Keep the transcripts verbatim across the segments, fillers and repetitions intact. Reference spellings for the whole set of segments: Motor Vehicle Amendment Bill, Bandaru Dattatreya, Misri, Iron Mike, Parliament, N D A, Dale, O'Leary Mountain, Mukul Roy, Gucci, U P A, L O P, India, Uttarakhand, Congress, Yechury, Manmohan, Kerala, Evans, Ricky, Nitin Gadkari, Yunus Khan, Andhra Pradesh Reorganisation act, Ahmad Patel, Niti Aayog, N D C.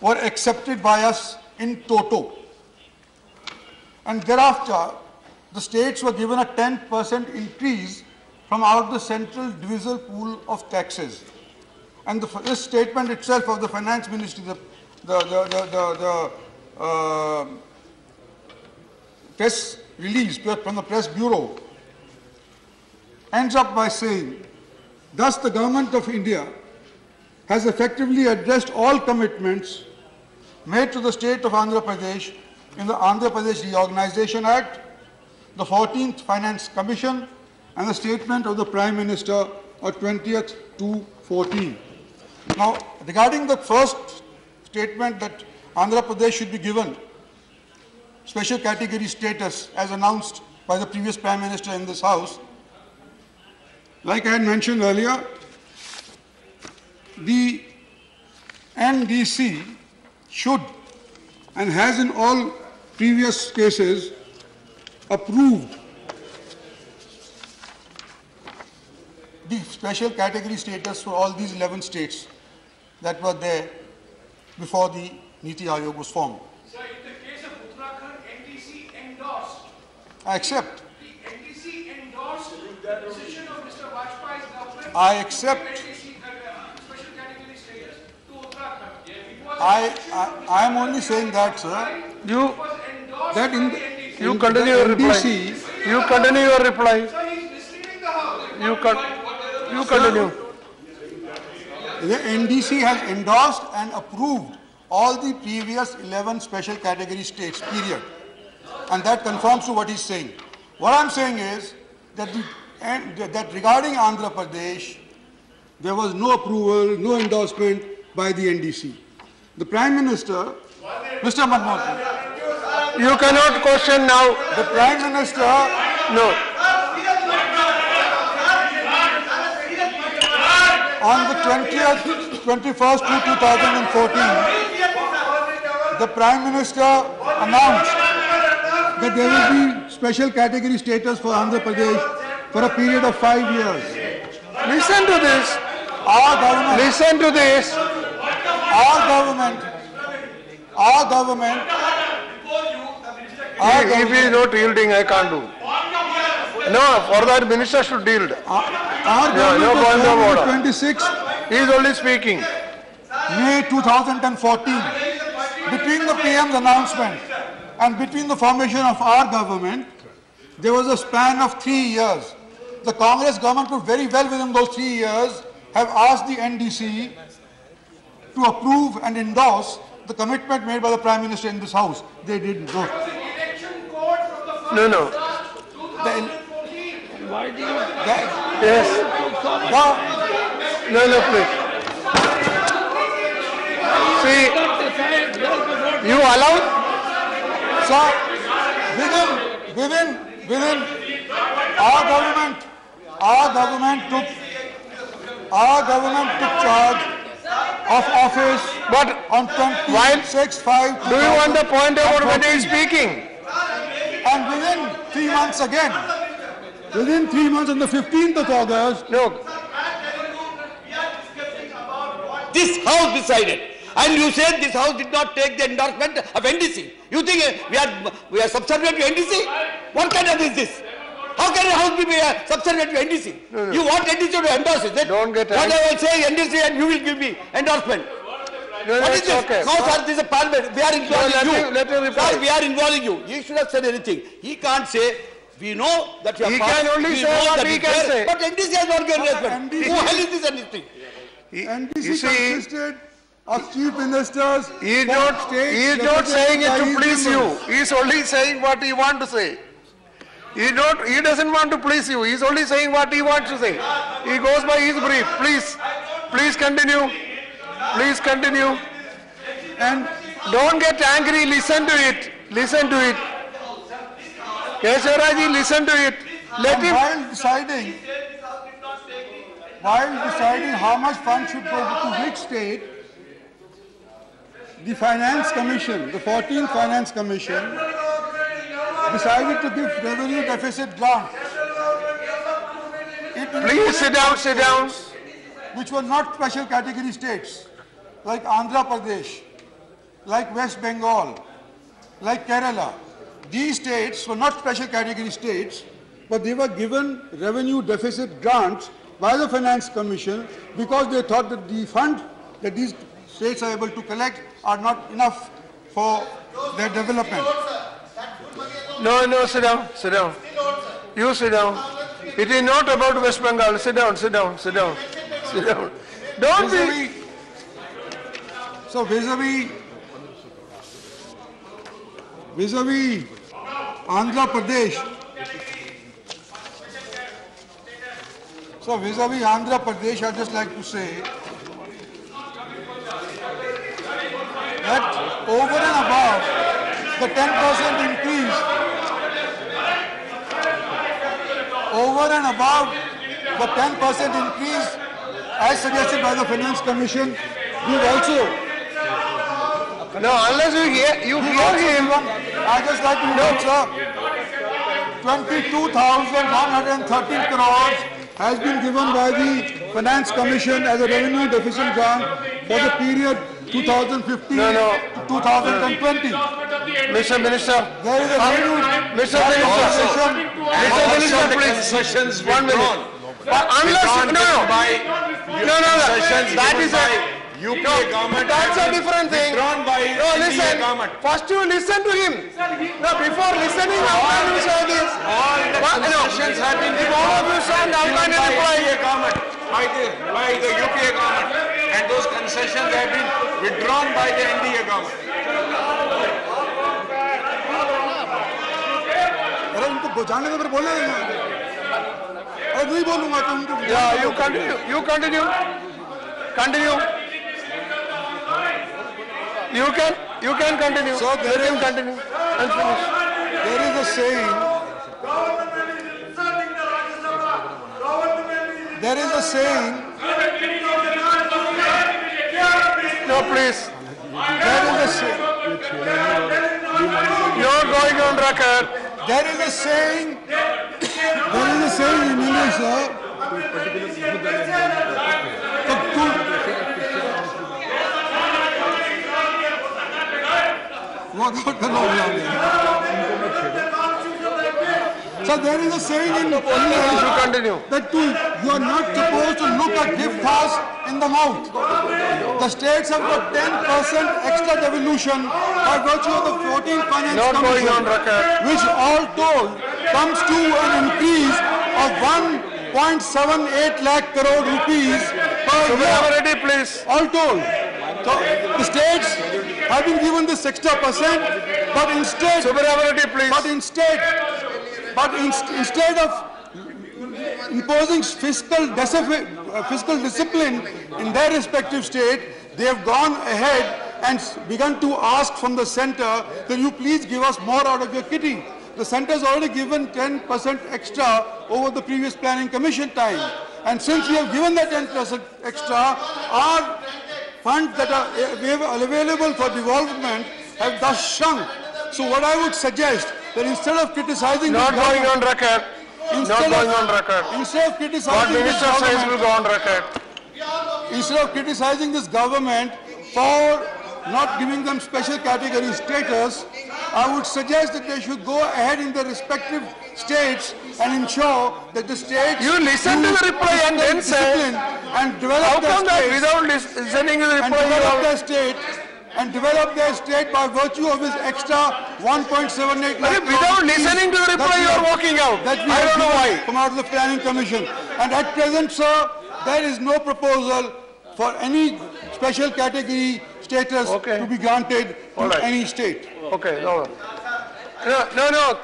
were accepted by us in toto. And thereafter, the states were given a ten percent increase from out the central divisal pool of taxes. And the, this statement itself of the finance ministry, the, the, the, the, the, the uh, press release from the press bureau, ends up by saying, thus the government of India has effectively addressed all commitments made to the state of Andhra Pradesh in the Andhra Pradesh Reorganisation Act, the fourteenth Finance Commission, and the statement of the Prime Minister on twentieth February two thousand fourteen. Now, regarding the first statement that Andhra Pradesh should be given special category status as announced by the previous Prime Minister in this House, like I had mentioned earlier, the N D C should and has in all previous cases approved the special category status for all these eleven states that were there before the Niti Aayog was formed. Sir, in the case of Uttarakhand, N D C endorsed. I accept. The N D C endorsed the decision of Mister Vajpayee's government. I accept. I, I, I am only saying that, sir. You, that in the, you in continue your N D C, reply. You continue your reply. Sir, he is misleading the House. You, con you continue. The N D C has endorsed and approved all the previous eleven special category states, period. And that conforms to what he's saying. What I'm saying is that, the, and, that regarding Andhra Pradesh, there was no approval, no endorsement by the N D C. The Prime Minister, Mister Manmohan. You cannot question now. The Prime Minister, no. On the twentieth, twenty-first to two thousand fourteen, the Prime Minister announced that there will be special category status for Andhra Pradesh for a period of five years. Listen to this. Our government. Listen to this. Our government, our government, our if government, he is not yielding, I can't do. No, for that minister should yield. Our, our no, government no point of order. twenty-sixth, he is only speaking. May two thousand fourteen, between the P M's announcement and between the formation of our government, there was a span of three years. The Congress government could very well within those three years have asked the N D C to approve and endorse the commitment made by the Prime Minister in this House. They didn't do it. No, no. Then, why do you... That, yes. The, no, no, please. See, you allowed? Sir, within, within, within, our government, our government took, our government took charge of office, but on twenty-sixth May. Do you want the point about when he is speaking? And within three months again, within three months on the fifteenth of August, no. This House decided, and you said this House did not take the endorsement of N D C. You think we are we are subservient to N D C? What kind of is this? How can a House be uh, subservient to N D C? No, no. You want N D C to endorse it, then? Don't get what I will say, N D C, and you will give me endorsement. No, no, what is this? Okay. House no. Is a parliament. We are involving no, you. Me, me Sir, we are involving you. He should have said anything. He can't say, we know that you are He part, can only say what he can say. But N D C has not given endorsement. Who hell is this N D C? N D C consisted of chief ministers. He is not, he is not saying it to please you. He is only saying what he wants to say. He, don't, he doesn't want to please you. He's only saying what he wants to say. He goes by his brief. Please, please continue. Please continue. And don't get angry. Listen to it. Listen to it. Keshavaraji, listen to it. Let him. While deciding, while deciding how much fund should go to which state, the Finance Commission, the fourteenth Finance Commission, decided to give revenue deficit grants. Please sit down, sit down. Which were not special category states, like Andhra Pradesh, like West Bengal, like Kerala. These states were not special category states, but they were given revenue deficit grants by the Finance Commission because they thought that the fund that these states are able to collect are not enough for their development. No, no, sit down, sit down. You sit down. It is not about West Bengal. Sit down, sit down, sit down, sit down. Don't be... So vis-a-vis, vis-a-vis Andhra Pradesh, so vis-a-vis Andhra Pradesh, I'd just like to say that over and above the ten percent increase, over and above the ten percent increase as suggested by the Finance Commission, we've also... No, unless you hear, you hear him. I'd just like to note, sir, twenty-two thousand one hundred thirteen crores has been given by the Finance Commission as a revenue deficit grant for the period twenty fifteen no, no. to twenty twenty. Mister Minister, there is a revenue Mister Minister, Mister Minister, please. Concessions one minute. Unless, no, no, no, no, that is a U P A government. That's a different thing. No, listen. First you listen to him. No, before listening, how can you say this? All the concessions have been given by the U P A government. And those concessions have been withdrawn by the N D A government. Yeah, you continue. You continue. Continue. You can, you can continue. So there is, continue. There is a saying. There is a saying. No, please. There is a saying. You're going on record. There is a saying. There is a saying in English, sir. So there is a saying in English that to, you are not supposed to look a gift horse in the mouth. The states have got ten percent extra devolution by virtue of the fourteenth Finance Commission, which all told comes to an increase of one point seven eight lakh crore rupees per year, all told. So the states have been given this extra percent, but instead, but instead, but inst instead of imposing fiscal, fiscal discipline in their respective state, they have gone ahead and begun to ask from the centre, "Can you please give us more out of your kitty?" The centre has already given ten percent extra over the previous Planning Commission time, and since we have given that ten percent extra, our funds that are available for development have thus shrunk. So what I would suggest that instead of criticising the government... Not going on record. Not going on record. Instead of criticising this government... will go on record. Instead of criticising this government for not giving them special category status, I would suggest that they should go ahead in their respective states and ensure that the states... You listen to the reply and then say... And develop their state, without listening to the reply... And develop their state, and develop their state by virtue of this extra one point seven eight... Without listening to the reply, you are walking out. I don't know why. Come out of the Planning Commission. And at present, sir, there is no proposal for any special category status okay. to be granted All to right. any state. Okay, no, no, no, no.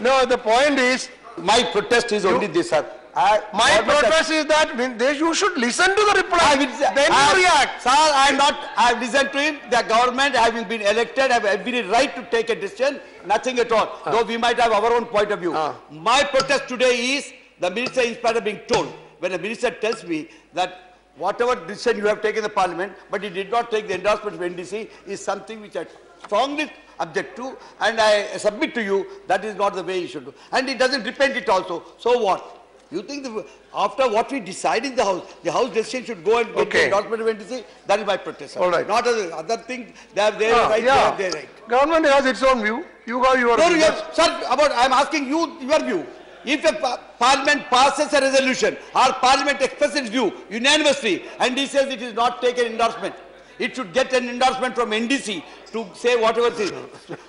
No, the point is, my protest is you, only this, sir. I, my protest is that they, you should listen to the reply, I will, then I, you react. Sir, I have not, I have listened to him. The government, having been elected, have been right to take a decision, nothing at all. Uh. Though we might have our own point of view. Uh. My protest today is, the minister is being told, when the minister tells me that whatever decision you have taken in the Parliament, but he did not take the endorsement of N D C, is something which I strongly object to, and I submit to you that is not the way he should do. And he doesn't repent it also. So what? You think the, after what we decide in the House, the House decision should go and get okay. the endorsement when you say, that is my protest. All right. Not other, other thing, they have their ah, right, yeah. they have their right. Government has its own view. You have your no, view. You have, sir, about, I am asking you your view. If a pa parliament passes a resolution, or parliament expresses its view unanimously, and he says it is not taken endorsement, it should get an endorsement from N D C to say whatever it is.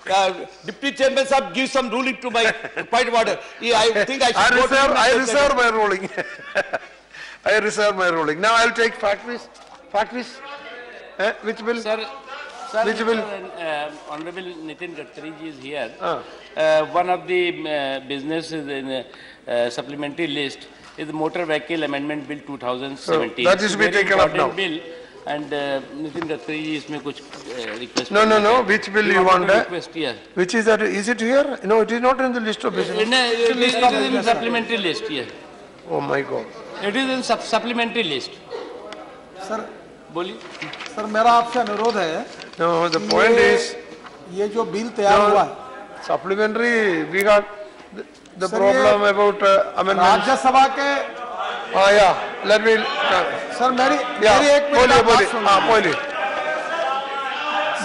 Uh, Deputy Chairman Sahab, give some ruling to my point of order. I think I should I go reserve, to I reserve my ruling. I reserve my ruling. Now I will take Fatwis. Fatwis? Eh? Which will? Sir, sir, which will? Uh, Honorable Nitin Gadkari ji is here. Uh. Uh, one of the uh, business is in a uh, supplementary list is the Motor Vehicle Amendment Bill twenty seventeen. So that is to be taken up now. Bill. And uh, Nitin Gadkari is making a request. No, no, no. Which bill you want? Request here. Which is that? Is it here? No, it is not in the list of business. Uh, no, it, it is in the supplementary list here. Oh my God. It is in supplementary list. Sir, बोलिए. Sir, मेरा आपसे अनुरोध है. No, the point is. ये जो bill तैयार हुआ है. Supplementary. We got the, the problem about uh, amendments. राज्य सभा के. हाँ या. Let me. सर मेरी मेरी एक मिनट बात सुनिए. हाँ बोलिए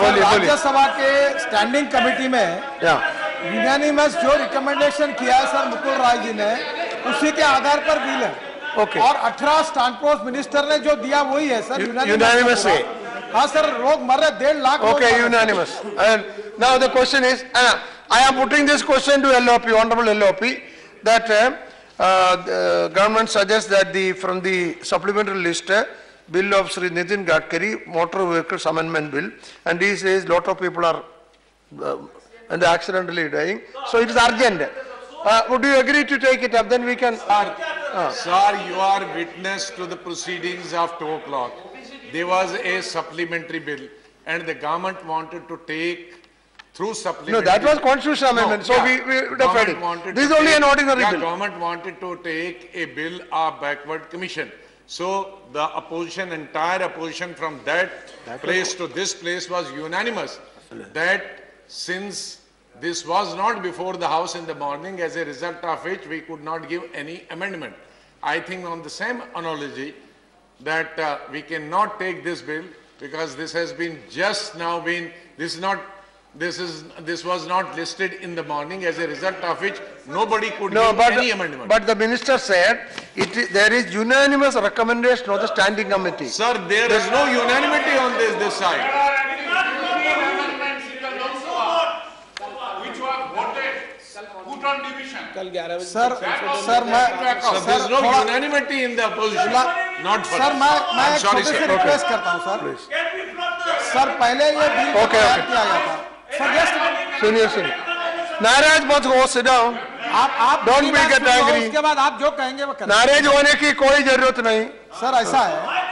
बोलिए राज्यसभा के स्टैंडिंग कमेटी में यूनानिमस जो रिकमेंडेशन किया है सर मुकुल रॉय जी ने उसी के आधार पर बिल है. ओके. और अठारह स्टांपोस्ट मिनिस्टर ने जो दिया वही है सर यूनानिमस है. हाँ सर लोग मर रहे डेढ़ lakh. Okay unanimous. Now the question is I am putting this question to L O P honourable L O P that Uh, the government suggests that the from the supplementary list uh, bill of Sri Nitin Gadkari, Motor Vehicles Amendment Bill, and he says lot of people are uh, and accidentally dying, so it is urgent. Uh, would you agree to take it up? Then we can. Uh, uh. Sir, you are witness to the proceedings of two o'clock. There was a supplementary bill, and the government wanted to take. Through supplementary. No, that was constitutional amendment. No, so yeah. we, we deferred it. This is only take, an ordinary yeah, bill. The government wanted to take a bill of backward commission. So the opposition, entire opposition from that, that place to this place was unanimous. That since this was not before the House in the morning, as a result of which we could not give any amendment. I think on the same analogy that uh, we cannot take this bill because this has been just now been, this is not This is this was not listed in the morning, as a result of which nobody could no, give any the, amendment. But the minister said it is, there is unanimous recommendation of the standing committee. Sir, there There's is no unanimity on this this side. Which was voted, put on division. Sir, sir, sir, there is no unanimity in the opposition. Not for. Sir, मैं मैं एक छोटी सी request करता हूँ sir. Sir, पहले ये bill तैयार किया गया था. सुनिए सुनिए नाराज मत हो. Sit down. आप आप don't be get angry. उसके बाद आप जो कहेंगे वो करेंगे. नाराज होने की कोई जरूरत नहीं सर. ऐसा है.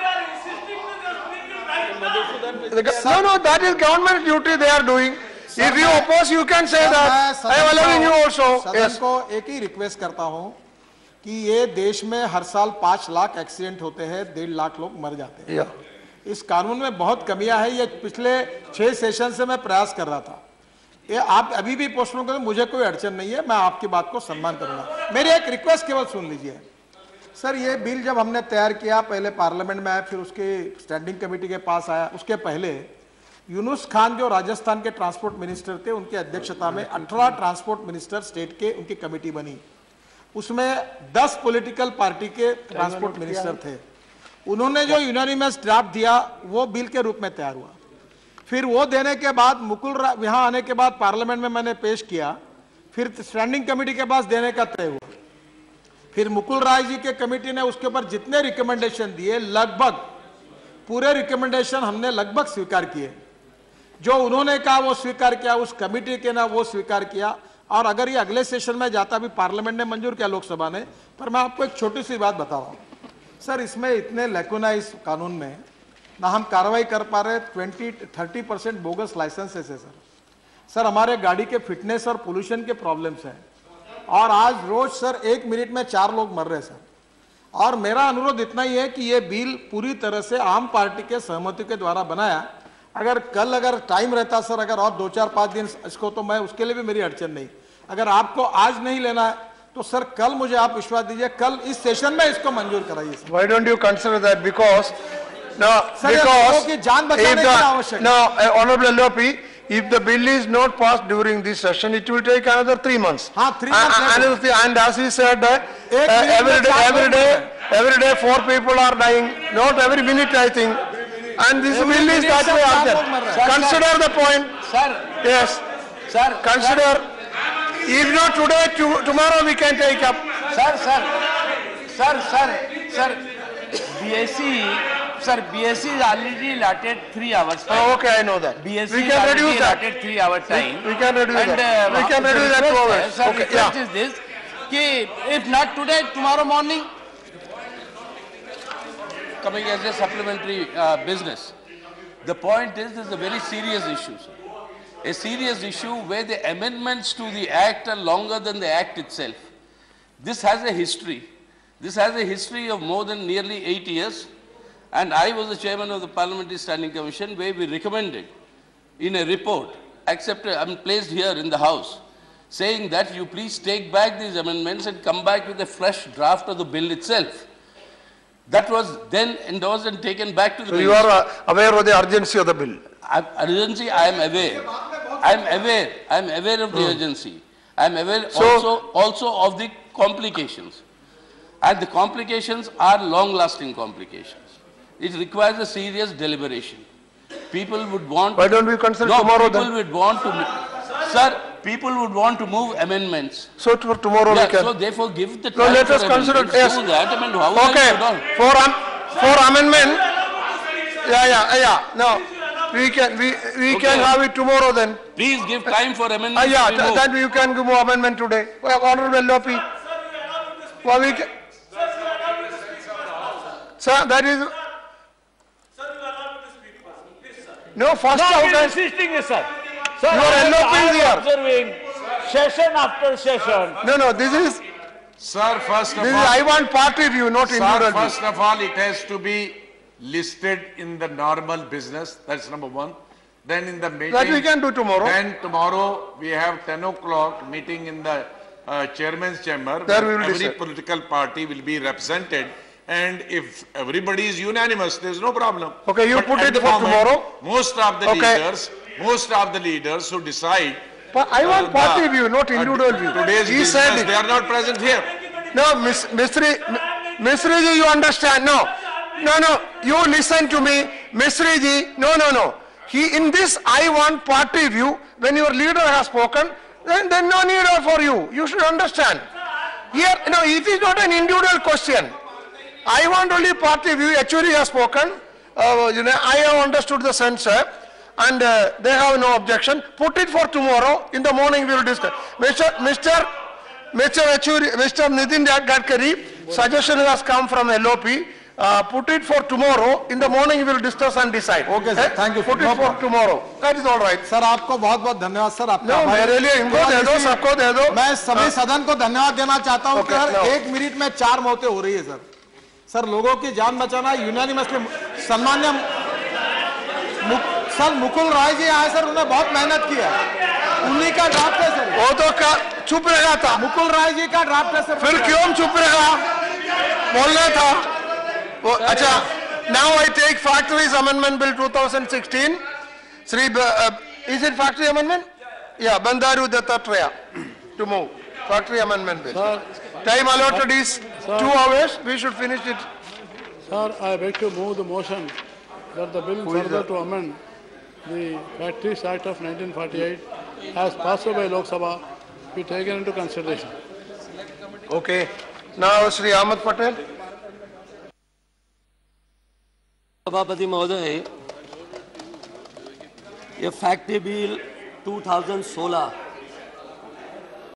No no, that is government duty they are doing. If you oppose you can say that. I am allowing you also. Yes. को एक ही request करता हूँ कि ये देश में हर साल पांच लाख एक्सीडेंट होते हैं, डेढ़ लाख लोग मर जाते हैं. इस कानून में बहुत कमियां हैं. ये पिछले छह सेशन से मैं प्रयास कर रहा था. ये आप अभी भी प्रश्नों करें, मुझे कोई अड़चन नहीं है. मैं आपकी बात को सम्मान करूंगा. मेरी एक रिक्वेस्ट केवल सुन लीजिए सर. ये बिल जब हमने तैयार किया पहले पार्लियामेंट में आया, फिर उसके स्टैंडिंग कमेटी के पास आया. उसके पहले यूनुस खान जो राजस्थान के ट्रांसपोर्ट मिनिस्टर थे, उनकी अध्यक्षता में अठारह ट्रांसपोर्ट मिनिस्टर स्टेट के उनकी कमेटी बनी. उसमें दस पोलिटिकल पार्टी के ट्रांसपोर्ट मिनिस्टर थे. उन्होंने जो यूनानिमस ड्राफ्ट दिया वो बिल के रूप में तैयार हुआ. फिर वो देने के बाद मुकुल रॉय यहाँ आने के बाद पार्लियामेंट में मैंने पेश किया. फिर स्टैंडिंग कमेटी के पास देने का तय हुआ. फिर मुकुल रॉय जी के कमेटी ने उसके ऊपर जितने रिकमेंडेशन दिए लगभग पूरे रिकमेंडेशन हमने लगभग स्वीकार किए. जो उन्होंने कहा वो स्वीकार किया, उस कमेटी के ना वो स्वीकार किया. और अगर ये अगले सेशन में जाता, अभी पार्लियामेंट ने मंजूर किया लोकसभा ने. पर मैं आपको एक छोटी सी बात बता रहा हूँ सर. इसमें इतने लैकुना इस कानून में, ना हम कार्रवाई कर पा रहे. बीस तीस परसेंट बोगस लाइसेंसेस है सर. सर हमारे गाड़ी के फिटनेस और पोल्यूशन के प्रॉब्लम्स हैं. और आज रोज सर एक मिनट में चार लोग मर रहे सर. और मेरा अनुरोध इतना ही है कि ये बिल पूरी तरह से आम पार्टी के सहमति के द्वारा बनाया. अगर कल अगर टाइम रहता सर, अगर और दो चार पाँच दिन इसको, तो मैं उसके लिए भी मेरी अड़चन नहीं. अगर आपको आज नहीं लेना है तो सर कल मुझे आप विश्वास दीजिए, कल इस सेशन में इसको मंजूर कराइए। Why don't you consider that because no because जान बचाने की आवश्यकता। No honourable LOP, if the bill is not passed during this session, it will take another three months. Ha, three months. Uh, another thing, and as he said, uh, uh, every day, every day, every day, four people are dying. Not every minute, I think. And this every bill is that way out there. Consider the point, sir. Yes, sir. Consider. Sir. If not today, to, tomorrow we can take up. Sir, sir, sir, sir, sir. B A C. Sir, B S E is already allotted three hours time. Oh, okay, I know that. B S E we can reduce that. Allotted three hours time. We, we can reduce and, that. Uh, we can reduce that two hours. Sir, okay, request yeah. is this: कि if not today, tomorrow morning. Coming as a supplementary uh, business, the point is this is a very serious issue, sir. A serious issue where the amendments to the act are longer than the act itself. This has a history. This has a history of more than nearly eight years. And I was the chairman of the Parliamentary Standing Commission, where we recommended, in a report, accepted, I mean, placed here in the House, saying that you please take back these amendments and come back with a fresh draft of the bill itself. That was then endorsed and taken back to the. So you are aware of the urgency of the bill. I'm, urgency, I am aware. I am aware. I am aware of the hmm. urgency. I am aware so, also also of the complications, and the complications are long-lasting complications. It requires a serious deliberation. People would want. Why don't we consider no, tomorrow? People then? would want to, sir. People would want to move amendments. So for tomorrow yeah, we can. So therefore, give the. No, let us consider. Yes. That. I mean, how okay. For um, for amendment. Yeah, yeah, yeah. Now we can we we okay. can have it tomorrow then. Please give time for amendment. Uh, yeah, th that you can give more amendment today. Well, Honourable Lopi. Well, we can. Sir, that is. No, first no, out. Insisting, sir. Sir, your L O P is here. Observing session after session. No, no, this is. Sir, first of all. This is I want party view, not individual. Sir, first of all, it has to be listed in the normal business. That's number one. Then in the meeting. That we can do tomorrow. Then tomorrow we have ten o'clock meeting in the uh, chairman's chamber. There we will every decide. Political party will be represented. And if everybody is unanimous, there is no problem. Okay, you but put it for moment, tomorrow. Most of the okay. leaders, most of the leaders who decide. But I want uh, party view, not individual view. Today's he said it. They are not present here. No, Miss Misri, Misri ji, you understand? No, no, no. You listen to me, Misri ji. No, no, no. He in this I want party view. When your leader has spoken, then then no need for you. You should understand. Here, no, it is not an individual question. I want only party view. Yechury has spoken. Uh, you know, I have understood the sense, and uh, they have no objection. Put it for tomorrow. In the morning, we will discuss. Mister Mister Mister Yechury, Mister Nitin Gadkari, suggestion has come from L O P. Uh, put it for tomorrow. In the morning, we will discuss and decide. Okay, sir. Thank you. Put it for tomorrow. That is all right. Sir, आपको बहुत-बहुत धन्यवाद sir आपका। No, मेरे लिए इनको दे दो, सबको दे दो। मैं सभी सदन को धन्यवाद देना चाहता हूँ कि हर एक मिनट में चार मौतें हो रही है सर। सर लोगों की जान बचाना यूनानिमसली सम्मान्य मुक, सर मुकुल रॉय जी आए सर, उन्होंने बहुत मेहनत किया, उन्हीं का ड्राफ्ट है सर। वो तो का चुप रहा था, मुकुल रॉय जी का ड्राफ्ट है सर। फिर क्यों चुप रहा, बोलना था वो। अच्छा, now I take factories amendment bill two thousand sixteen, Shri is it factory amendment या Bandaru Dattatreya to move factory amendment bill. Time allotted is sir, two hours. We should finish it. Sir, I beg to move the motion that the bill further to amend the Factories Act of nineteen forty-eight, as passed by Lok Sabha, be taken into consideration. Okay. Now, Shri Ahmad Patel. Sabhapati Mahoday, ये Factory Bill twenty sixteen